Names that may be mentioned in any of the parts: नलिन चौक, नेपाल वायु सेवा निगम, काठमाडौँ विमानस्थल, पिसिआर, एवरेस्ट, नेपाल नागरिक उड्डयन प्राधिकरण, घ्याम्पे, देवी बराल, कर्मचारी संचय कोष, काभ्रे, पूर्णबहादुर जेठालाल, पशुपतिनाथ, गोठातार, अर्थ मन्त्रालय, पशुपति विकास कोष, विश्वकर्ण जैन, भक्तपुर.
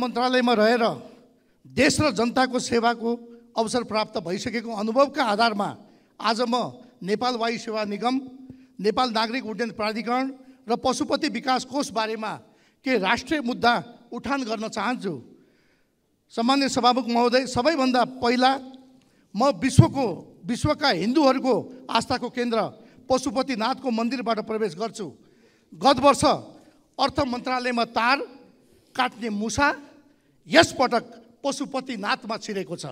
मंत्रालय में रहकर देश र जनताको सेवाको अवसर प्राप्त भइसकेको अनुभवका आधारमा आज म नेपाल वायु सेवा निगम, नेपाल नागरिक उड्डयन प्राधिकरण र पशुपति विकास कोष बारेमा के राष्ट्रिय मुद्दा उठान गर्न चाहन्छु। सम्माननीय सभामुख महोदय, सबैभन्दा पहिला म विश्वका हिन्दूहरूको आस्थाको केन्द्र पशुपतिनाथको मन्दिरबाट प्रवेश गर्छु। गत वर्ष अर्थ मन्त्रालयमा तार काट्ने मुसा यस पटक पशुपतिनाथमा छिरेको छ।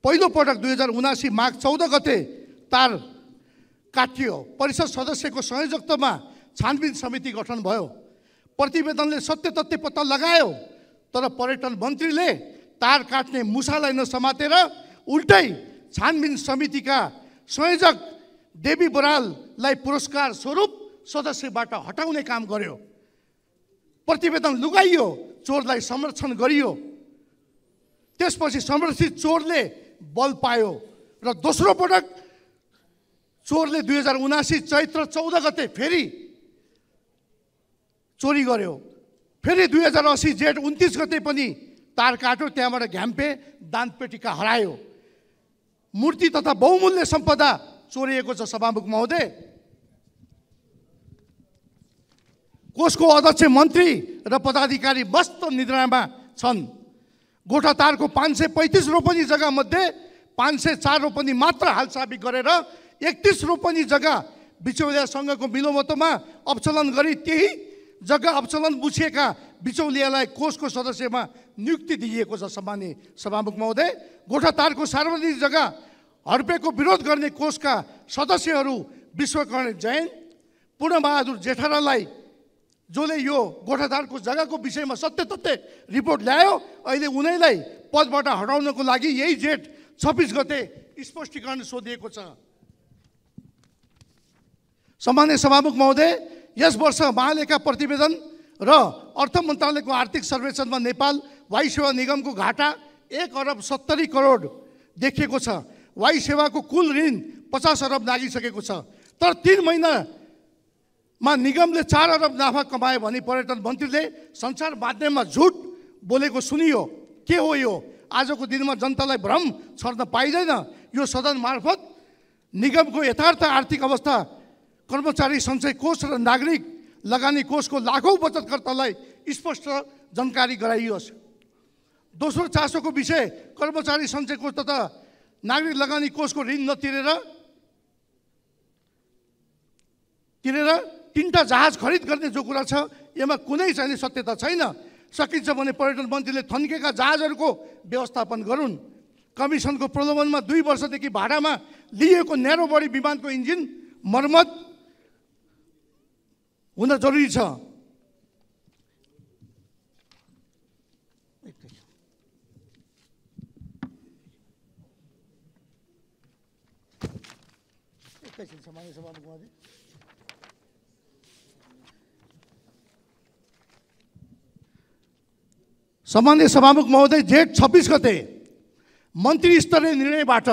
पहिलो पटक 2079 माघ 14 गते तार काटियो। परिषद सदस्यको संयोजकत्वमा छानबिन समिति गठन भयो। प्रतिवेदनले सत्य तथ्य पत्ता लगायो, तर पर्यटन मन्त्रीले तार काट्ने मुसालाई नसमातेर उल्टै छानबिन समितिका संयोजक देवी बराललाई पुरस्कार स्वरूप सदस्यबाट हटाउने काम गर्यो। प्रतिवेदन लुगाइयो, चोरलाई संरक्षण गरियो। त्यसपछि संरक्षित चोरले बल पायो र दोस्रो पटक चोरले 2079 चैत्र 14 गते फेरि चोरी गर्यो। फेरि 2080 जेठ 29 गते पनि तार काट्यो। त्यहाँबाट घ्याम्पे दानपेटिका हरायो। मूर्ति तथा बहुमूल्य सम्पदा चोरिएको छ। सभामुख महोदय, कोषको अध्यक्ष मन्त्री र पदाधिकारी मस्त निद्रामा छन्। गोठातारको 535 रोपनी जग्गा मध्ये 504 रोपनी मात्र हालसाबी गरेर 31 रोपनी जग्गा बिचौलियासँगको मिलोमतोमा अपचलन गरी त्यही जग्गा अपचलन बुझेका बिचौलियालाई कोषको सदस्यमा नियुक्ति दिइएको छ। सम्माननीय सभामुख महोदय, गोठातारको सार्वजनिक जग्गा हडपेको विरोध गर्ने कोषका सदस्यहरू विश्वकर्ण जैन, पूर्णबहादुर जेठालालाई, जसले यो गोठातारको जग्गाको विषयमा सत्य तथ्य रिपोर्ट ल्यायो, अहिले उनैलाई पदबाट हटाउनको लागि यही जेठ 26 गते स्पष्टीकरण सोधिएको छ। सम्माननीय सभामुख महोदय, यस वर्ष महालेखा प्रतिवेदन र अर्थ मन्त्रालयको आर्थिक सर्वेक्षणमा नेपाल वायु सेवा निगमको घाटा 1,70 करोड देखिएको छ। वायु सेवाको कुल ऋण 50 अरब लागिसकेको छ। तर 3 महिनामा निगमले 4 अरब नाफा कमायो भने पर्यटन मन्त्रीले संसार माध्यममा झुट बोलेको सुनियो। के हो यो? आजको दिनमा जनतालाई भ्रम छर्न पाइँदैन। यो सदन मार्फत निगमको यथार्थ आर्थिक अवस्था, कर्मचारी संचय कोष र नागरिक लगानी कोषको लाखौँ बचतकर्तालाई स्पष्ट जानकारी गराइयोस्। दोस्रो चासोको विषय कर्मचारी संचय कोष तथा नागरिक लगानी कोषको ऋण नतिरेर 3 जहाज खरिद गर्ने जो कुरा छ, यसमा कुनै चाहिँ सत्यता छैन। सकिन्छ भने पर्यटन मन्त्रीले थन्केका जहाजहरूको व्यवस्थापन गरून्। कमिसनको प्रलोभनमा 2 वर्षदेखि भाडामा लिएको न्यानो बडी विमानको इन्जिन मर्मत हुन जरुरी छ। सम्माननीय सभामुख महोदय, जेठ 26 गते मन्त्री स्तरीय निर्णयबाट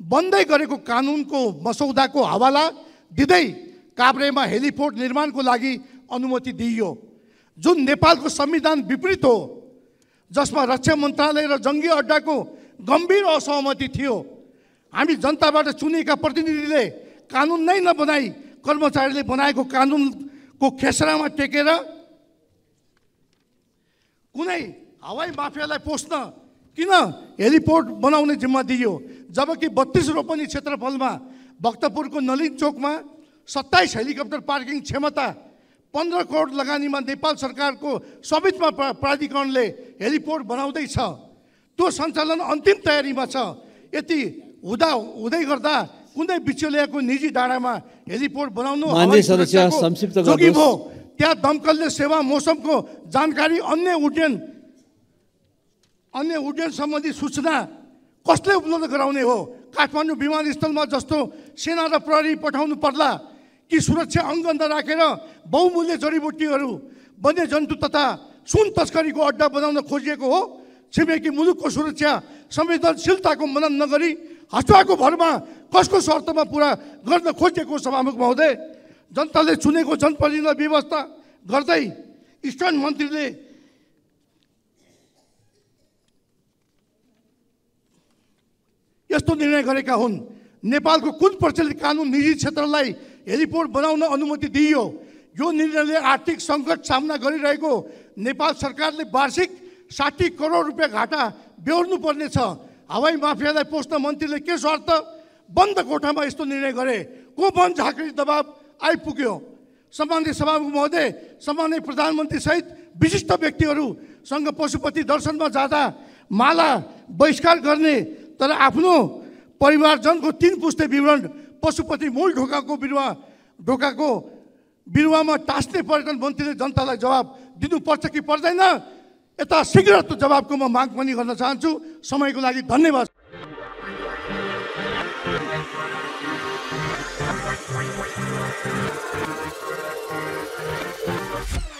बन्दै गरेको कानुनको मसौदाको हवाला दिँदै काभ्रेमा हेलिपोर्ट निर्माणको लागि अनुमति दिइयो, जुन नेपालको संविधान विपरीत हो, जसमा रक्षा मन्त्रालय र जङ्गी अड्डाको गम्भीर असहमति थियो। हामी जनताबाट चुनिएका प्रतिनिधिले कानुन नै नबनाई कर्मचारीले बनाएको कानुनको खेसरामा टेकेर कुनै हवाई माफियालाई पोस्न किन हेलिपोर्ट बनाउने जिम्मा दियो, जबकि 32 रोपनी क्षेत्रफलमा भक्तपुरको नलिन चौकमा 27 हेलिकप्टर पार्किङ क्षमता, 15 करोड लगानीमा नेपाल सरकारको स्वामित्वमा प्राधिकरणले हेलिपोर्ट बनाउँदैछ। त्यो सञ्चालन अन्तिम तयारीमा छ। यति हुँदै गर्दा कुनै बिचौलियाको निजी डाँडामा हेलिपोर्ट बनाउनु जोगी हो। त्यहाँ दमकलले सेवा मौसमको जानकारी, अन्य उड्डयन सम्बन्धी सूचना कसले उपलब्ध गराउने हो? काठमाडौँ विमानस्थलमा जस्तो सेना र प्रहरी पठाउनु पर्ला कि सुरक्षा अङ्गन्द राखेर बहुमूल्य जडीबुटीहरू, वन्यजन्तु तथा सुन तस्करीको अड्डा बनाउन खोजिएको हो? छिमेकी मुलुकको सुरक्षा संवेदनशीलताको मनन नगरी हत्याको भरमा कसको शर्तमा पूरा गर्न खोजेको सभामुख महोदय, जनताले चुनेको जनप्रतिनिधिलाई व्यवस्था गर्दै स्थान मन्त्रीले यस्तो निर्णय गरेका हुन्। नेपालको कुन प्रचलित कानुन निजी क्षेत्रलाई हेलिपोर्ट बनाउन अनुमति दिइयो? यो निर्णयले आर्थिक सङ्कट सामना गरिरहेको नेपाल सरकारले वार्षिक 60 करोड रुपियाँ घाटा बेहोर्नु पर्ने छ। हवाई माफियालाई पोस्न मन्त्रीले के शर्त? बन्द कोठामा यस्तो निर्णय गरे। को वन झाँक्री दबाब आइपुग्यो? सम्माननीय सभामुख महोदय, सम्माननीय प्रधानमन्त्री सहित विशिष्ट व्यक्तिहरूसँग पशुपति दर्शनमा जाँदा माला बहिष्कार गर्ने तर आफ्नो परिवारजनको 3 पुस्ते विवरण पशुपति मूल ढोकाको बिरुवामा टास्ने पर्यटन मन्त्रीले जनतालाई जवाब दिनुपर्छ कि पर्दैन? यता शीघ्र त जवाबको म माग पनि गर्न चाहन्छु। समयको लागि धन्यवाद।